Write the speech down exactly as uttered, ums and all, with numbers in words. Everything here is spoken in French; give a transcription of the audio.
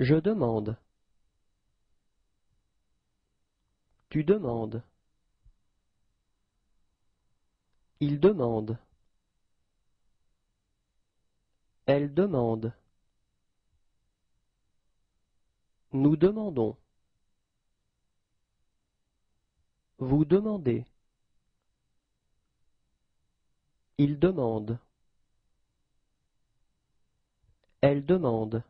Je demande. Tu demandes. Il demande. Elle demande. Nous demandons. Vous demandez. Il demande. Elle demande.